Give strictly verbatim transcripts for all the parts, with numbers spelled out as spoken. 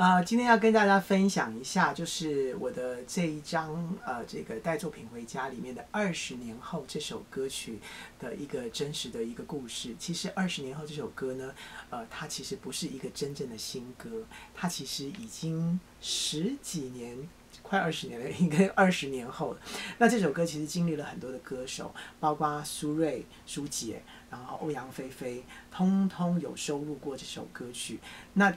呃，今天要跟大家分享一下，就是我的这一张呃，这个带作品回家里面的二十年后这首歌曲的一个真实的一个故事。其实二十年后这首歌呢，呃，它其实不是一个真正的新歌，它其实已经十几年。 快二十年了，应该二十年后了。那这首歌其实经历了很多的歌手，包括苏芮、苏姐，然后欧阳菲菲，通通有收录过这首歌曲。那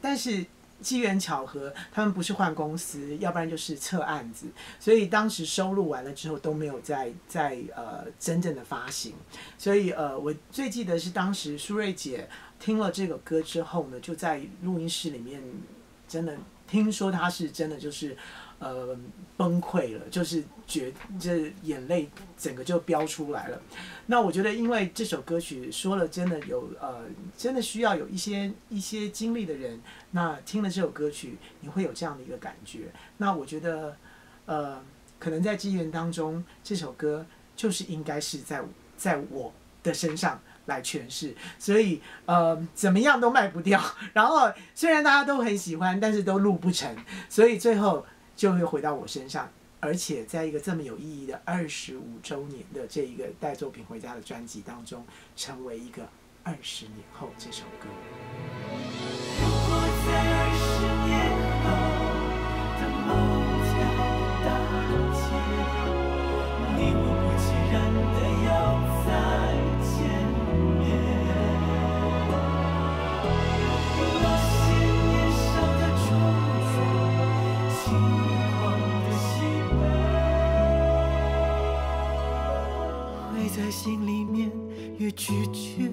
但是机缘巧合，他们不是换公司，要不然就是撤案子，所以当时收录完了之后都没有再再呃真正的发行。所以呃，我最记得是当时苏芮姐听了这个歌之后呢，就在录音室里面真的。 听说他是真的就是，呃，崩溃了，就是觉这眼泪整个就飙出来了。那我觉得，因为这首歌曲说了，真的有呃，真的需要有一些一些经历的人，那听了这首歌曲，你会有这样的一个感觉。那我觉得，呃，可能在机缘当中，这首歌就是应该是在在我的身上。 来诠释，所以呃，怎么样都卖不掉。然后虽然大家都很喜欢，但是都录不成，所以最后就会回到我身上。而且在一个这么有意义的二十五周年的这一个带作品回家的专辑当中，成为一个二十年后这首歌。如果在二十年后的某条大街，你我不期然的要再见。 在心里面越拒绝。